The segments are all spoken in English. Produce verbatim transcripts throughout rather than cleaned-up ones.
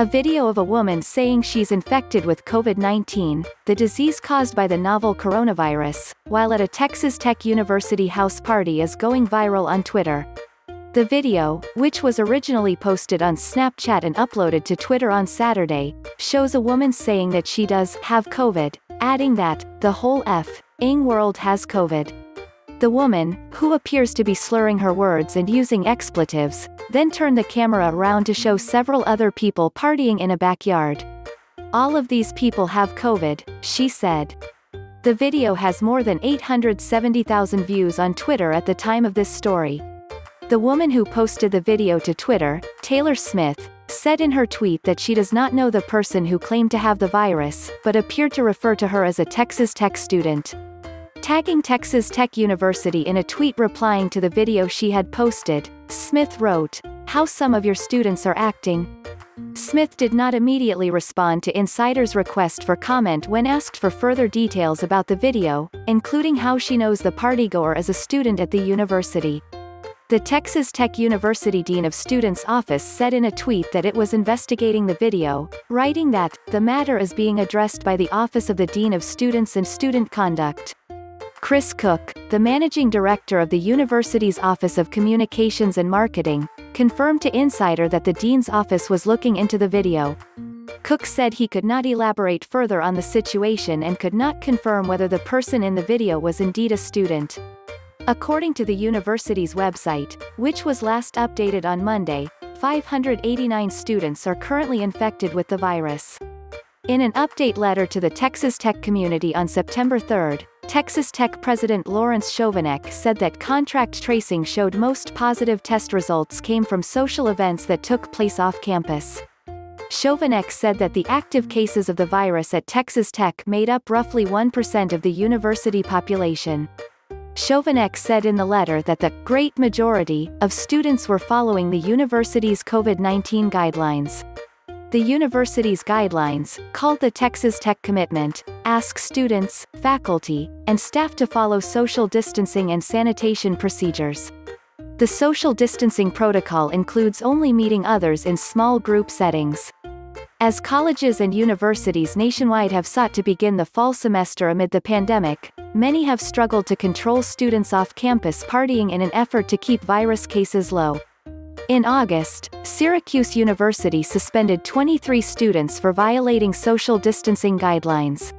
A video of a woman saying she's infected with COVID nineteen, the disease caused by the novel coronavirus, while at a Texas Tech University house party is going viral on Twitter. The video, which was originally posted on Snapchat and uploaded to Twitter on Saturday, shows a woman saying that she does have COVID, adding that the whole f-ing world has COVID. The woman, who appears to be slurring her words and using expletives, then turned the camera around to show several other people partying in a backyard. "All of these people have COVID," she said. The video has more than eight hundred seventy thousand views on Twitter at the time of this story. The woman who posted the video to Twitter, Taylor Smith, said in her tweet that she does not know the person who claimed to have the virus, but appeared to refer to her as a Texas Tech student. Tagging Texas Tech University in a tweet replying to the video she had posted, Smith wrote, "How some of your students are acting." Smith did not immediately respond to Insider's request for comment when asked for further details about the video, including how she knows the partygoer is a student at the university. The Texas Tech University Dean of Students' Office said in a tweet that it was investigating the video, writing that the matter is being addressed by the Office of the Dean of Students and Student Conduct. Chris Cook, the managing director of the university's Office of Communications and Marketing, confirmed to Insider that the dean's office was looking into the video. Cook said he could not elaborate further on the situation and could not confirm whether the person in the video was indeed a student. According to the university's website, which was last updated on Monday, five hundred eighty-nine students are currently infected with the virus. In an update letter to the Texas Tech community on September third, Texas Tech President Lawrence Schovanec said that contract tracing showed most positive test results came from social events that took place off campus. Schovanec said that the active cases of the virus at Texas Tech made up roughly one percent of the university population. Schovanec said in the letter that the great majority of students were following the university's COVID nineteen guidelines. The university's guidelines, called the Texas Tech Commitment, ask students, faculty, and staff to follow social distancing and sanitation procedures. The social distancing protocol includes only meeting others in small group settings. As colleges and universities nationwide have sought to begin the fall semester amid the pandemic, many have struggled to control students off-campus partying in an effort to keep virus cases low. In August, Syracuse University suspended twenty-three students for violating social distancing guidelines.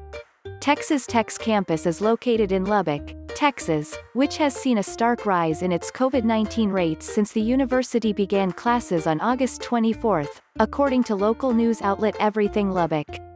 Texas Tech's campus is located in Lubbock, Texas, which has seen a stark rise in its COVID nineteen rates since the university began classes on August twenty-fourth, according to local news outlet Everything Lubbock.